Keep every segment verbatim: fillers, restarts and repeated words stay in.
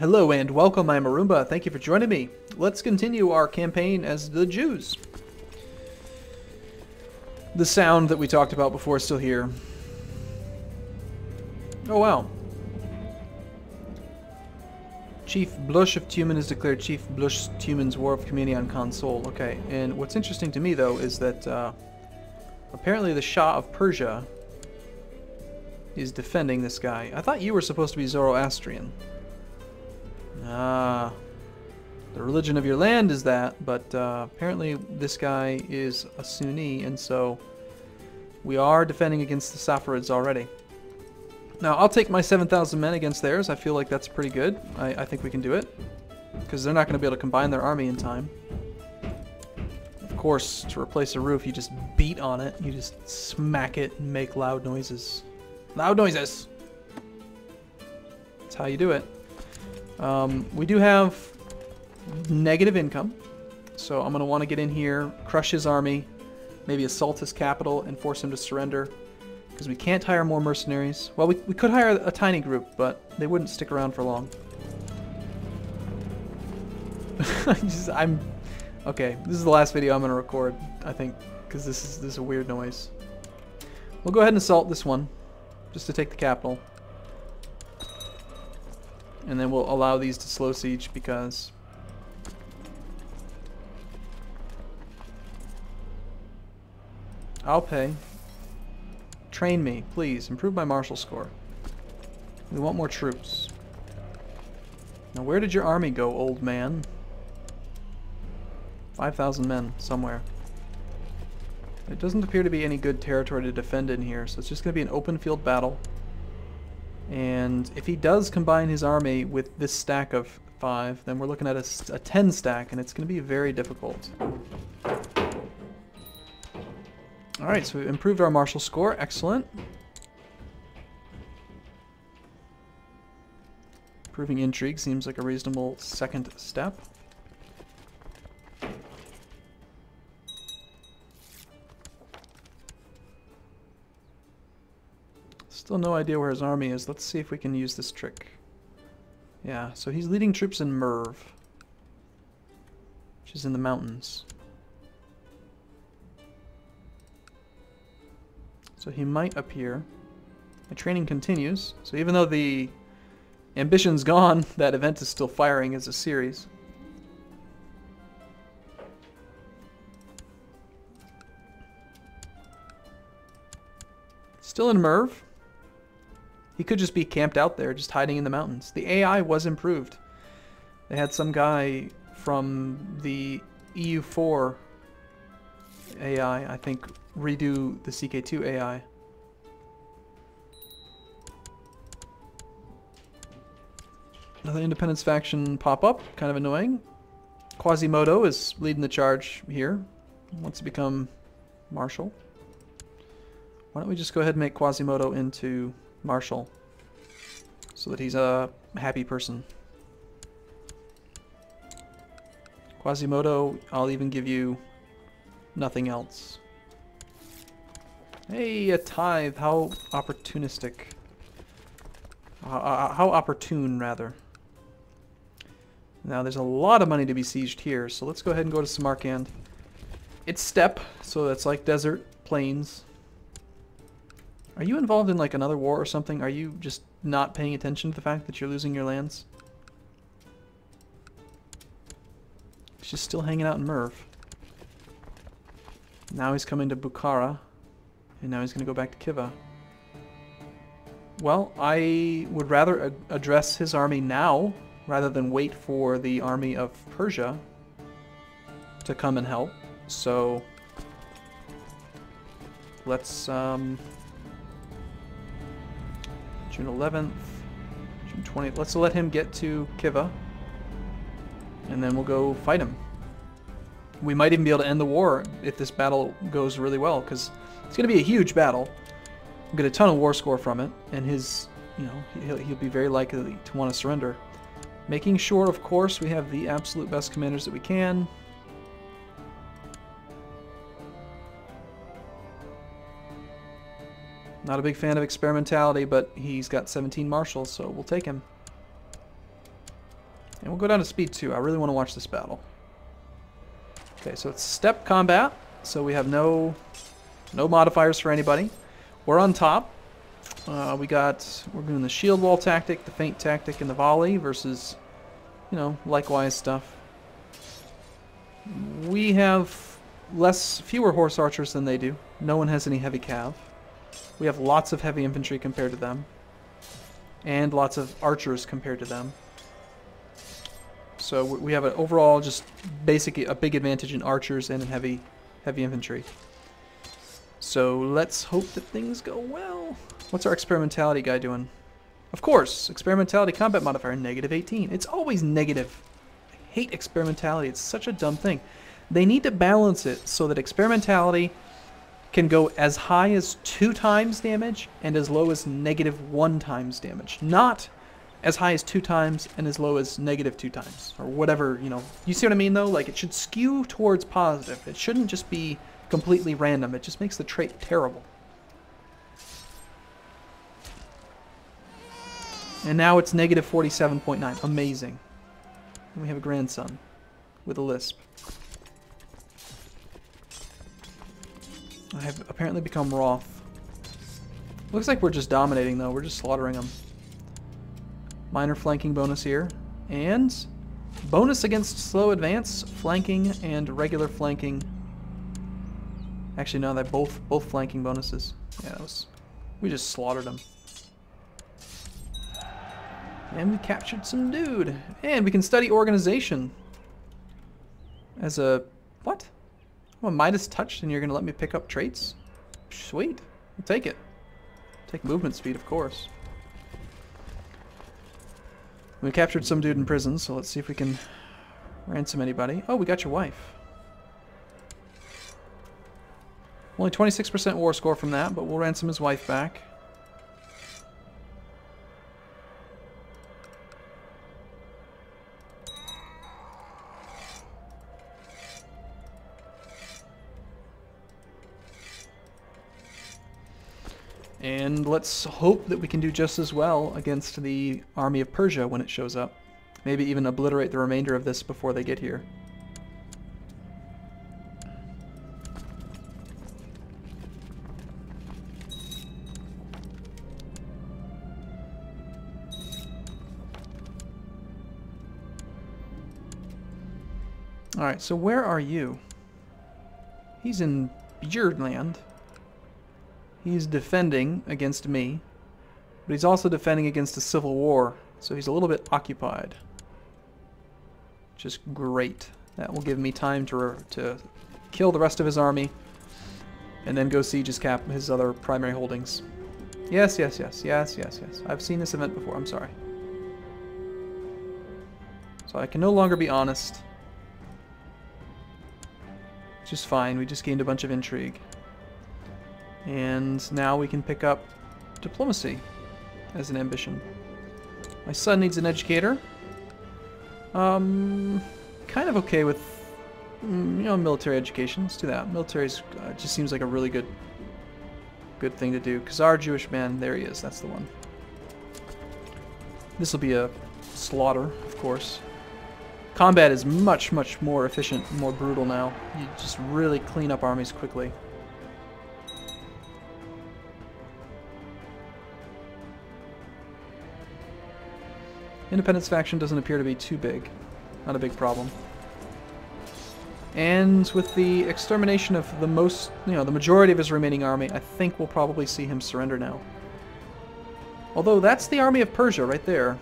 Hello and welcome, I'm Arumba. Thank you for joining me. Let's continue our campaign as the Jews. The sound that we talked about before is still here. Oh wow. Chief Blush of Tumen is declared Chief Blush Tumen's War of Community on console. Okay, and what's interesting to me though is that uh, apparently the Shah of Persia is defending this guy. I thought you were supposed to be Zoroastrian. Ah, the religion of your land is that, but uh, apparently this guy is a Sunni, and so we are defending against the Safarids already. Now, I'll take my seven thousand men against theirs. I feel like that's pretty good. I, I think we can do it, because they're not going to be able to combine their army in time. Of course, to replace a roof, you just beat on it. You just smack it and make loud noises. Loud noises! That's how you do it. Um, we do have negative income, so I'm going to want to get in here, crush his army, maybe assault his capital, and force him to surrender, because we can't hire more mercenaries. Well, we, we could hire a tiny group, but they wouldn't stick around for long. Just, I'm... Okay, this is the last video I'm going to record, I think, because this is, this is a weird noise. We'll go ahead and assault this one, just to take the capital. And then we'll allow these to slow siege because I'll pay. Train me, please. Improve my martial score. We want more troops. Now where did your army go, old man? five thousand men somewhere. It doesn't appear to be any good territory to defend in here, so it's just going to be an open field battle. And if he does combine his army with this stack of five, then we're looking at a, a ten stack, and it's going to be very difficult. Alright, so we've improved our martial score. Excellent. Improving intrigue seems like a reasonable second step. Still no idea where his army is. Let's see if we can use this trick. Yeah, so he's leading troops in Merv, which is in the mountains. So he might appear. My training continues. So even though the ambition's gone, that event is still firing as a series. Still in Merv. He could just be camped out there, just hiding in the mountains. The A I was improved. They had some guy from the E U four A I, I think, redo the C K two A I. Another independence faction pop up, kind of annoying. Quasimodo is leading the charge here. He wants to become Marshal. Why don't we just go ahead and make Quasimodo into Marshal, so that he's a happy person. Quasimodo, I'll even give you nothing else. Hey, a tithe, how opportunistic. Uh, how opportune, rather. Now, there's a lot of money to be sieged here, so let's go ahead and go to Samarkand. It's steppe, so that's like desert, plains. Are you involved in like another war or something? Are you just not paying attention to the fact that you're losing your lands? He's just still hanging out in Merv. Now he's coming to Bukhara, and now he's going to go back to Khiva. Well, I would rather address his army now rather than wait for the army of Persia to come and help. So let's um June eleventh, June twentieth. Let's let him get to Khiva, and then we'll go fight him. We might even be able to end the war if this battle goes really well, because it's going to be a huge battle. We'll get a ton of war score from it, and his, you know, he'll, he'll be very likely to want to surrender. Making sure, of course, we have the absolute best commanders that we can. Not a big fan of experimentality, but he's got seventeen marshals, so we'll take him. And we'll go down to speed two. I really want to watch this battle. Okay, so it's step combat. So we have no no modifiers for anybody. We're on top. Uh, we got, we're doing the shield wall tactic, the feint tactic, and the volley versus, you know, likewise stuff. We have less, fewer horse archers than they do. No one has any heavy cav. We have lots of heavy infantry compared to them. And lots of archers compared to them. So we have an overall just basic, a big advantage in archers and in heavy, heavy infantry. So let's hope that things go well. What's our experimentality guy doing? Of course, experimentality combat modifier, negative eighteen. It's always negative. I hate experimentality. It's such a dumb thing. They need to balance it so that experimentality can go as high as two times damage and as low as negative one times damage. Not as high as two times and as low as negative two times or whatever, you know. You see what I mean though? Like it should skew towards positive. It shouldn't just be completely random. It just makes the trait terrible. And now it's negative forty-seven point nine. Amazing. And we have a grandson with a lisp. I have apparently become Wroth. Looks like we're just dominating though. We're just slaughtering them. Minor flanking bonus here. And bonus against slow advance, flanking, and regular flanking. Actually, no, they're both, both flanking bonuses. Yeah, that was, we just slaughtered them. And we captured some dude. And we can study organization. As a... what? I'm a Midas touched and you're going to let me pick up traits? Sweet. I'll take it. Take movement speed, of course. We captured some dude in prison, so let's see if we can ransom anybody. Oh, we got your wife. Only twenty-six percent war score from that, but we'll ransom his wife back. And let's hope that we can do just as well against the army of Persia when it shows up. Maybe even obliterate the remainder of this before they get here. Alright, so where are you? He's in Bjerglandland. He's defending against me, but he's also defending against a civil war, so he's a little bit occupied. Which is great. That will give me time to to kill the rest of his army, and then go siege his cap his other primary holdings. Yes, yes, yes, yes, yes, yes. I've seen this event before. I'm sorry. So I can no longer be honest. Which is fine. We just gained a bunch of intrigue. And now we can pick up diplomacy as an ambition. My son needs an educator. Um, kind of okay with, you know, military education. Let's do that. Military uh, just seems like a really good, good thing to do. Khazar Jewish man, there he is. That's the one. This will be a slaughter, of course. Combat is much, much more efficient, more brutal now. You just really clean up armies quickly. Independence faction doesn't appear to be too big. Not a big problem. And with the extermination of the most, you know, the majority of his remaining army, I think we'll probably see him surrender now. Although that's the army of Persia right there.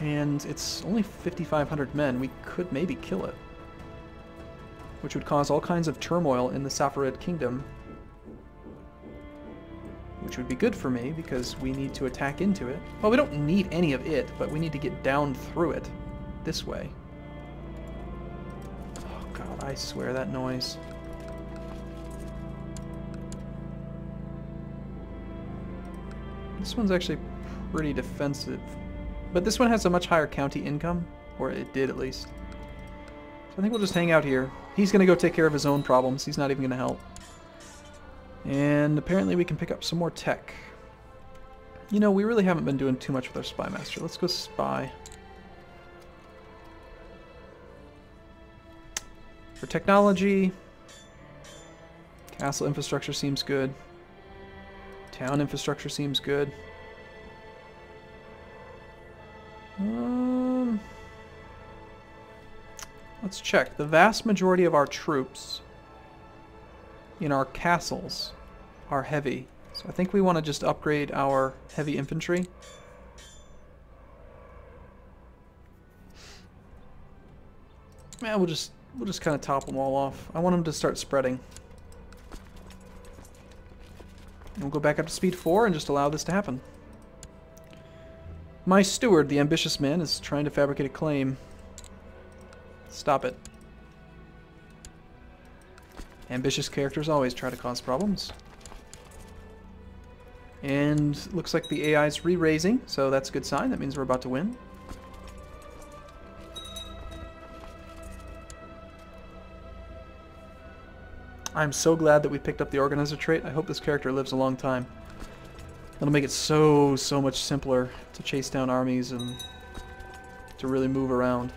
And it's only fifty-five hundred men. We could maybe kill it. Which would cause all kinds of turmoil in the Safarid kingdom. Which would be good for me, because we need to attack into it. Well, we don't need any of it, but we need to get down through it this way. Oh god, I swear that noise. This one's actually pretty defensive. But this one has a much higher county income, or it did at least. So I think we'll just hang out here. He's going to go take care of his own problems. He's not even going to help. And apparently we can pick up some more tech. You know, we really haven't been doing too much with our spy master. Let's go spy. For technology, castle infrastructure seems good. Town infrastructure seems good. Um, let's check. The vast majority of our troops in our castles are heavy. So I think we want to just upgrade our heavy infantry. Yeah, we'll just we'll just kind of top them all off. I want them to start spreading. And we'll go back up to speed four and just allow this to happen. My steward, the ambitious man, is trying to fabricate a claim. Stop it. Ambitious characters always try to cause problems. And looks like the A I is re-raising, so that's a good sign. That means we're about to win. I'm so glad that we picked up the organizer trait. I hope this character lives a long time. That'll make it so, so much simpler to chase down armies and to really move around.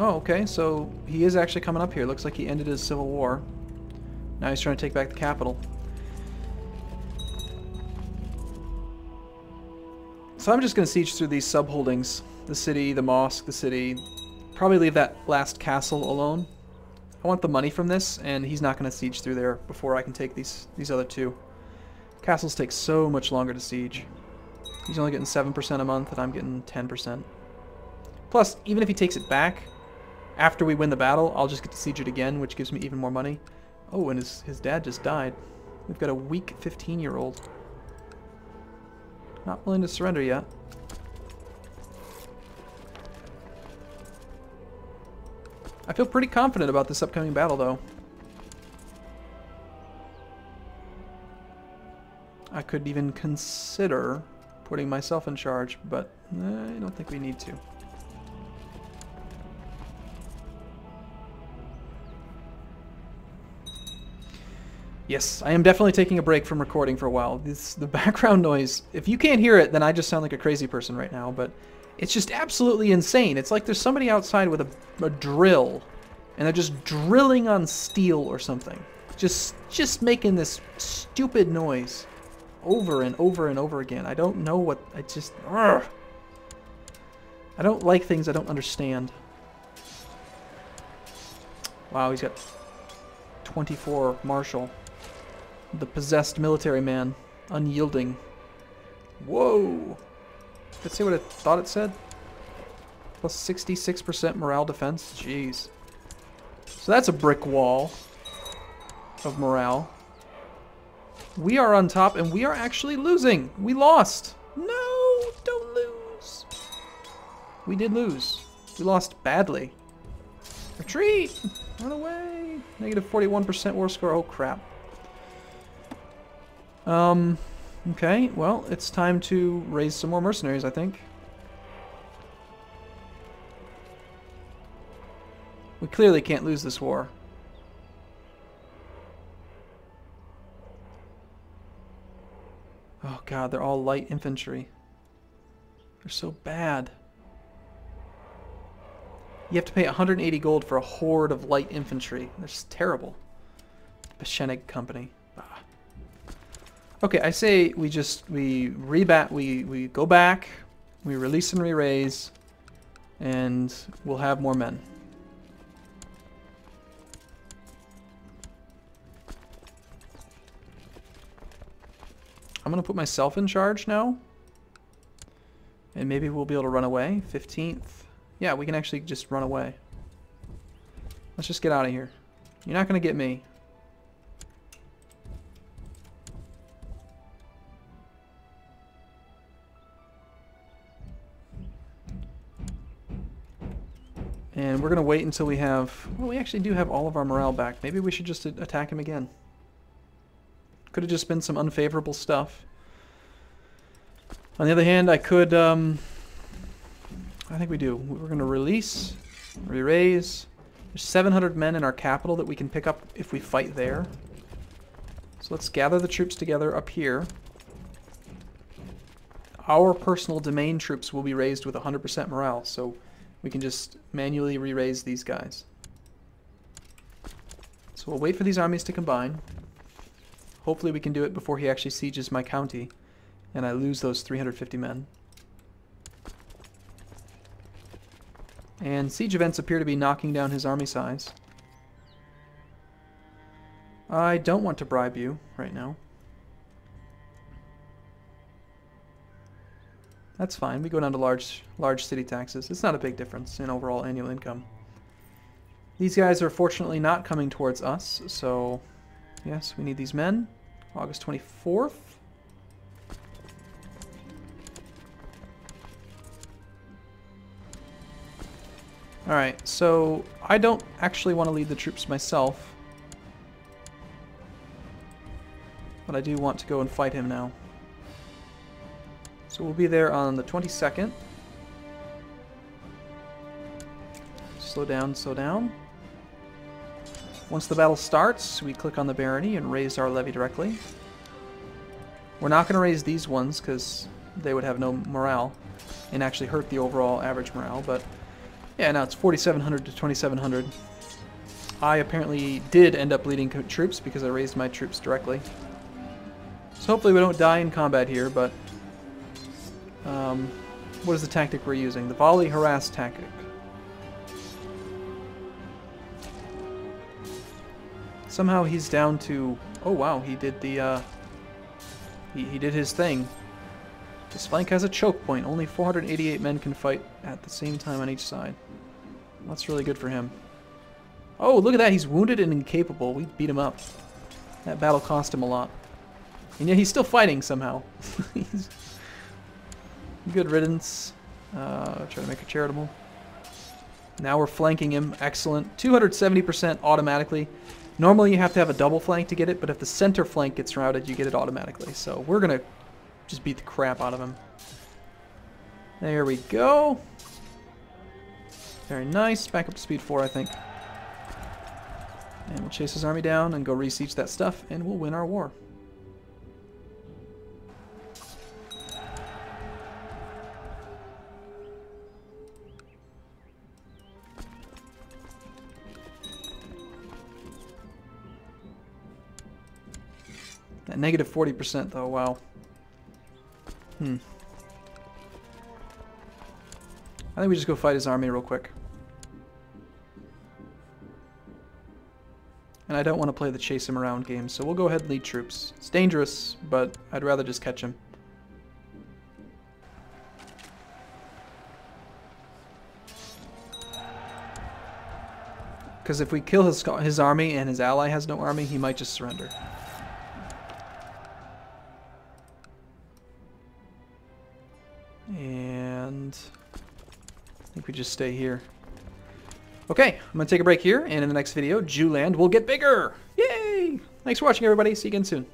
Oh, okay, so he is actually coming up here. Looks like he ended his civil war. Now he's trying to take back the capital. So I'm just going to siege through these sub-holdings. The city, the mosque, the city. Probably leave that last castle alone. I want the money from this, and he's not going to siege through there before I can take these, these other two. Castles take so much longer to siege. He's only getting seven percent a month, and I'm getting ten percent. Plus, even if he takes it back, after we win the battle, I'll just get to siege it again, which gives me even more money. Oh, and his, his dad just died. We've got a weak fifteen-year-old. Not willing to surrender yet. I feel pretty confident about this upcoming battle, though. I could even consider putting myself in charge, but I don't think we need to. Yes, I am definitely taking a break from recording for a while. This, the background noise, if you can't hear it, then I just sound like a crazy person right now, but it's just absolutely insane. It's like there's somebody outside with a, a drill, and they're just drilling on steel or something. Just, just making this stupid noise over and over and over again. I don't know what, I just, ugh. I don't like things I don't understand. Wow, he's got twenty-four Marshal. The possessed military man, unyielding. Whoa! Let's see what it thought it said. Plus sixty-six percent morale defense. Jeez. So that's a brick wall of morale. We are on top, and we are actually losing. We lost. No, don't lose. We did lose. We lost badly. Retreat! Run away! Negative forty-one percent war score. Oh crap. Um, okay, well, it's time to raise some more mercenaries, I think. We clearly can't lose this war. Oh god, they're all light infantry. They're so bad. You have to pay one hundred eighty gold for a horde of light infantry. They're just terrible. Peshenig Company. Ah. Okay, I say we just, we rebat, we, we go back, we release and re-raise, and we'll have more men. I'm going to put myself in charge now, and maybe we'll be able to run away. fifteenth. Yeah, we can actually just run away. Let's just get out of here. You're not going to get me. And we're going to wait until we have... Well, we actually do have all of our morale back. Maybe we should just attack him again. Could have just been some unfavorable stuff. On the other hand, I could... Um, I think we do. We're going to release, re-raise, There's seven hundred men in our capital that we can pick up if we fight there. So let's gather the troops together up here. Our personal domain troops will be raised with one hundred percent morale, so we can just manually re-raise these guys. So we'll wait for these armies to combine. Hopefully we can do it before he actually sieges my county, and I lose those three hundred fifty men. And siege events appear to be knocking down his army size. I don't want to bribe you right now. That's fine. We go down to large large city taxes. It's not a big difference in overall annual income. These guys are fortunately not coming towards us, so yes, we need these men. August twenty-fourth. Alright, so I don't actually want to lead the troops myself, but I do want to go and fight him now. So we'll be there on the twenty-second. Slow down, slow down. Once the battle starts, we click on the barony and raise our levy directly. We're not going to raise these ones because they would have no morale and actually hurt the overall average morale, but yeah, now it's forty-seven hundred to twenty-seven hundred. I apparently did end up leading troops because I raised my troops directly. So hopefully we don't die in combat here, but Um, what is the tactic we're using? The volley harass tactic. Somehow he's down to... Oh wow, he did the... Uh, he, he did his thing. This flank has a choke point. Only four hundred eighty-eight men can fight at the same time on each side. That's really good for him. Oh, look at that. He's wounded and incapable. We beat him up. That battle cost him a lot. And yet he's still fighting somehow. He's... Good riddance. Uh, try to make it charitable. Now we're flanking him. Excellent. two hundred seventy percent automatically. Normally you have to have a double flank to get it, but if the center flank gets routed, you get it automatically. So we're going to just beat the crap out of him. There we go. Very nice. Back up to speed four, I think. And we'll chase his army down and go re-siege that stuff, and we'll win our war. That negative forty percent though, wow. Hmm. I think we just go fight his army real quick. And I don't want to play the chase him around game, so we'll go ahead and lead troops. It's dangerous, but I'd rather just catch him. Because if we kill his, his army and his ally has no army, he might just surrender. We just stay here. Okay, I'm gonna take a break here, and in the next video, Jewland will get bigger. Yay! Thanks for watching, everybody. See you again soon.